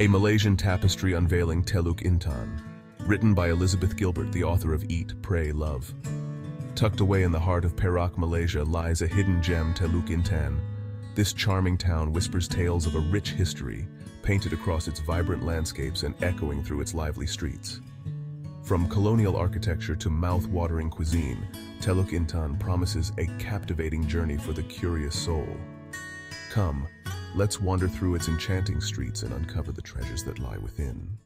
A Malaysian tapestry unveiling Teluk Intan, written by Elizabeth Gilbert, the author of Eat, Pray, Love. Tucked away in the heart of Perak, Malaysia, lies a hidden gem, Teluk Intan. This charming town whispers tales of a rich history, painted across its vibrant landscapes and echoing through its lively streets. From colonial architecture to mouth-watering cuisine, Teluk Intan promises a captivating journey for the curious soul. Come, let's wander through its enchanting streets and uncover the treasures that lie within.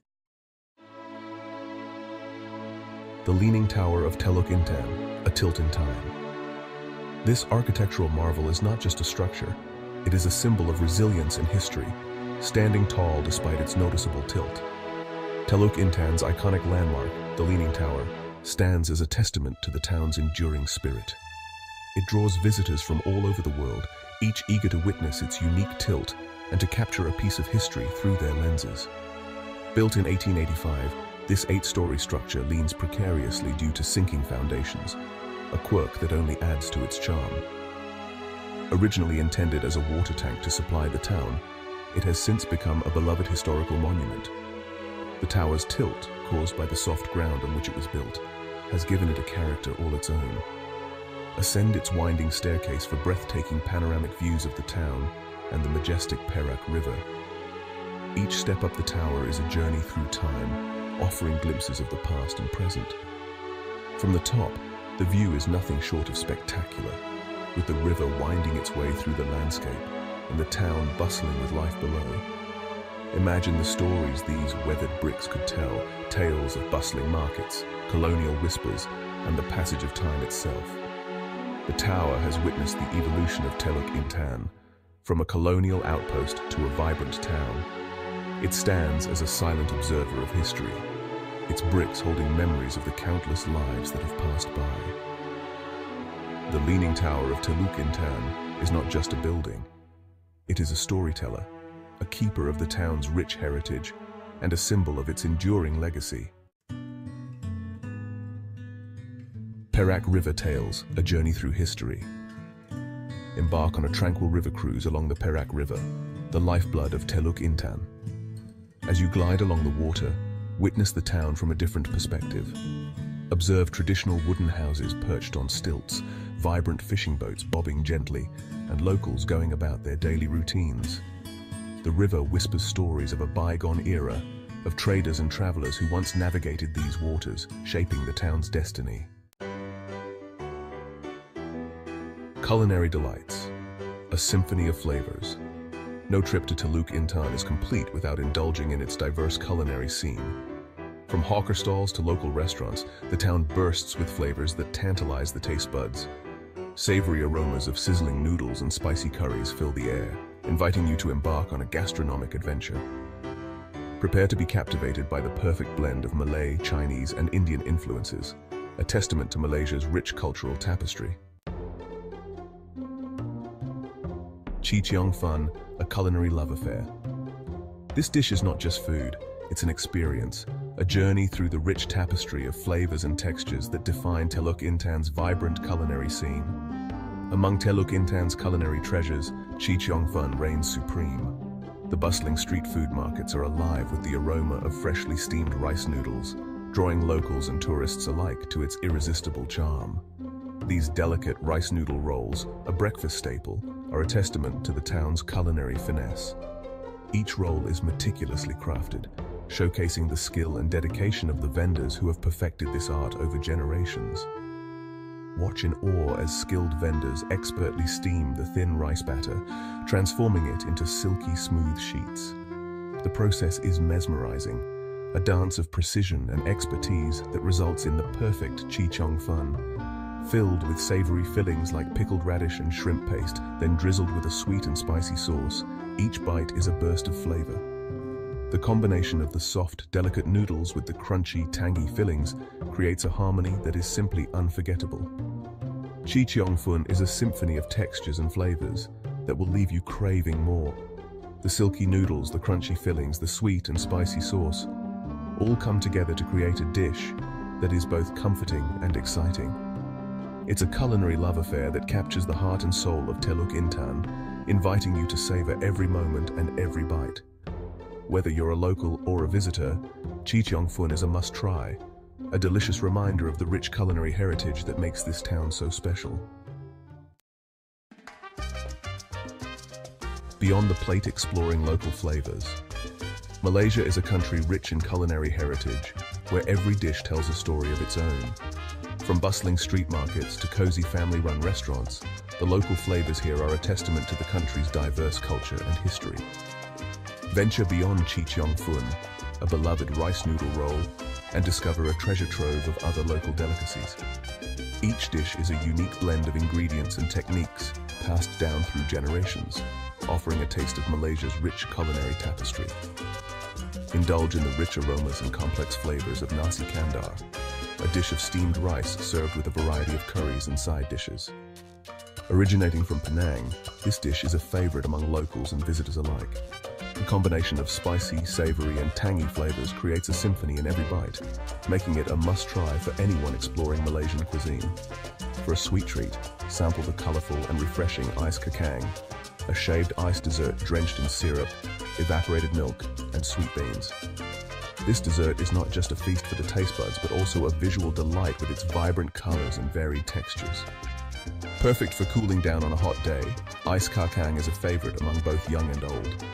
The Leaning Tower of Teluk Intan, a tilt in time. This architectural marvel is not just a structure, it is a symbol of resilience and history, standing tall despite its noticeable tilt. Teluk Intan's iconic landmark, the Leaning Tower, stands as a testament to the town's enduring spirit. It draws visitors from all over the world, each eager to witness its unique tilt and to capture a piece of history through their lenses. Built in 1885, this 8-story structure leans precariously due to sinking foundations, a quirk that only adds to its charm. Originally intended as a water tank to supply the town, it has since become a beloved historical monument. The tower's tilt, caused by the soft ground on which it was built, has given it a character all its own. Ascend its winding staircase for breathtaking panoramic views of the town and the majestic Perak River. Each step up the tower is a journey through time, offering glimpses of the past and present. From the top, the view is nothing short of spectacular, with the river winding its way through the landscape and the town bustling with life below. Imagine the stories these weathered bricks could tell, tales of bustling markets, colonial whispers, and the passage of time itself. The tower has witnessed the evolution of Teluk Intan, from a colonial outpost to a vibrant town. It stands as a silent observer of history, its bricks holding memories of the countless lives that have passed by. The Leaning Tower of Teluk Intan is not just a building, it is a storyteller, a keeper of the town's rich heritage, and a symbol of its enduring legacy. Perak River Tales, a journey through history. Embark on a tranquil river cruise along the Perak River, the lifeblood of Teluk Intan. As you glide along the water, witness the town from a different perspective. Observe traditional wooden houses perched on stilts, vibrant fishing boats bobbing gently, and locals going about their daily routines. The river whispers stories of a bygone era, of traders and travelers who once navigated these waters, shaping the town's destiny. Culinary delights, a symphony of flavors. No trip to Teluk Intan is complete without indulging in its diverse culinary scene. From hawker stalls to local restaurants, the town bursts with flavors that tantalize the taste buds. Savory aromas of sizzling noodles and spicy curries fill the air, inviting you to embark on a gastronomic adventure. Prepare to be captivated by the perfect blend of Malay, Chinese, and Indian influences, a testament to Malaysia's rich cultural tapestry. Chee Cheong Fun, a culinary love affair. This dish is not just food, it's an experience, a journey through the rich tapestry of flavors and textures that define Teluk Intan's vibrant culinary scene. Among Teluk Intan's culinary treasures, Chee Cheong Fun reigns supreme. The bustling street food markets are alive with the aroma of freshly steamed rice noodles, drawing locals and tourists alike to its irresistible charm. These delicate rice noodle rolls, a breakfast staple, are a testament to the town's culinary finesse. Each roll is meticulously crafted, showcasing the skill and dedication of the vendors who have perfected this art over generations. Watch in awe as skilled vendors expertly steam the thin rice batter, transforming it into silky smooth sheets. The process is mesmerizing, a dance of precision and expertise that results in the perfect Chee Cheong Fun. Filled with savory fillings like pickled radish and shrimp paste, then drizzled with a sweet and spicy sauce, each bite is a burst of flavor. The combination of the soft, delicate noodles with the crunchy, tangy fillings creates a harmony that is simply unforgettable. Chee Cheong Fun is a symphony of textures and flavors that will leave you craving more. The silky noodles, the crunchy fillings, the sweet and spicy sauce all come together to create a dish that is both comforting and exciting. It's a culinary love affair that captures the heart and soul of Teluk Intan, inviting you to savor every moment and every bite. Whether you're a local or a visitor, Chee Cheong Fun is a must-try, a delicious reminder of the rich culinary heritage that makes this town so special. Beyond the plate, exploring local flavors. Malaysia is a country rich in culinary heritage, where every dish tells a story of its own. From bustling street markets to cozy family-run restaurants, the local flavors here are a testament to the country's diverse culture and history. Venture beyond Chee Cheong Fun, a beloved rice noodle roll, and discover a treasure trove of other local delicacies. Each dish is a unique blend of ingredients and techniques passed down through generations, offering a taste of Malaysia's rich culinary tapestry. Indulge in the rich aromas and complex flavors of Nasi Kandar, a dish of steamed rice served with a variety of curries and side dishes. Originating from Penang, this dish is a favorite among locals and visitors alike. The combination of spicy, savory, and tangy flavors creates a symphony in every bite, making it a must-try for anyone exploring Malaysian cuisine. For a sweet treat, sample the colorful and refreshing ice kacang, a shaved ice dessert drenched in syrup, evaporated milk, and sweet beans. This dessert is not just a feast for the taste buds, but also a visual delight with its vibrant colors and varied textures. Perfect for cooling down on a hot day, ice kacang is a favorite among both young and old.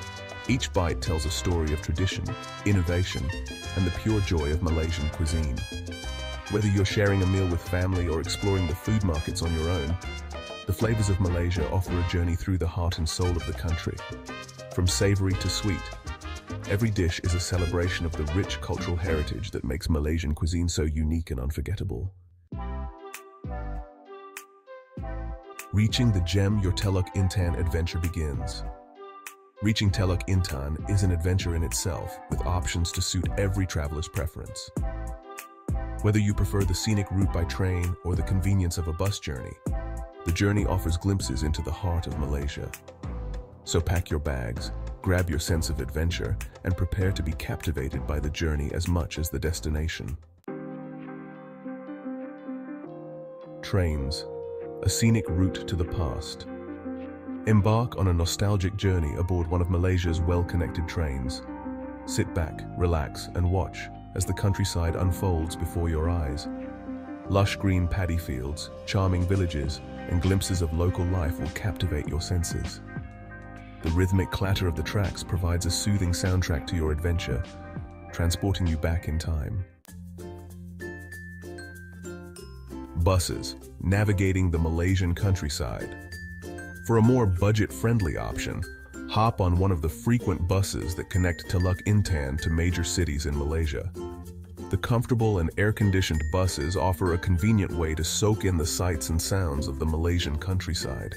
Each bite tells a story of tradition, innovation, and the pure joy of Malaysian cuisine. Whether you're sharing a meal with family or exploring the food markets on your own, the flavors of Malaysia offer a journey through the heart and soul of the country. From savory to sweet, every dish is a celebration of the rich cultural heritage that makes Malaysian cuisine so unique and unforgettable. Reaching the gem, your Teluk Intan adventure begins. Reaching Teluk Intan is an adventure in itself, with options to suit every traveler's preference. Whether you prefer the scenic route by train or the convenience of a bus journey, the journey offers glimpses into the heart of Malaysia. So pack your bags, grab your sense of adventure, and prepare to be captivated by the journey as much as the destination. Trains, a scenic route to the past. Embark on a nostalgic journey aboard one of Malaysia's well-connected trains. Sit back, relax, and watch as the countryside unfolds before your eyes. Lush green paddy fields, charming villages, and glimpses of local life will captivate your senses. The rhythmic clatter of the tracks provides a soothing soundtrack to your adventure, transporting you back in time. Buses, navigating the Malaysian countryside. For a more budget-friendly option, hop on one of the frequent buses that connect Teluk Intan to major cities in Malaysia. The comfortable and air-conditioned buses offer a convenient way to soak in the sights and sounds of the Malaysian countryside.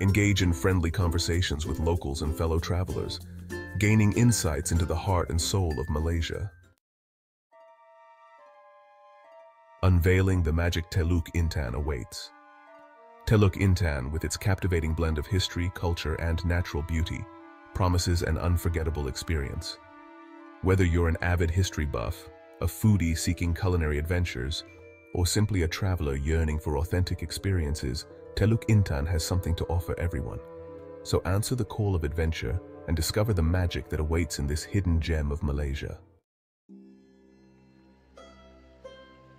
Engage in friendly conversations with locals and fellow travelers, gaining insights into the heart and soul of Malaysia. Unveiling the magic Teluk Intan awaits. Teluk Intan, with its captivating blend of history, culture, and natural beauty, promises an unforgettable experience. Whether you're an avid history buff, a foodie seeking culinary adventures, or simply a traveler yearning for authentic experiences, Teluk Intan has something to offer everyone. So answer the call of adventure and discover the magic that awaits in this hidden gem of Malaysia.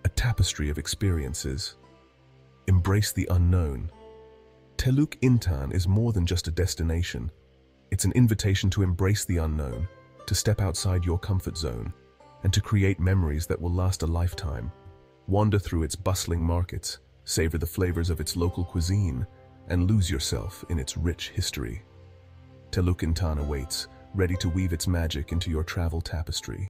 A tapestry of experiences. Embrace the unknown. Teluk Intan is more than just a destination. It's an invitation to embrace the unknown, to step outside your comfort zone, and to create memories that will last a lifetime. Wander through its bustling markets, savor the flavors of its local cuisine, and lose yourself in its rich history. Teluk Intan awaits, ready to weave its magic into your travel tapestry.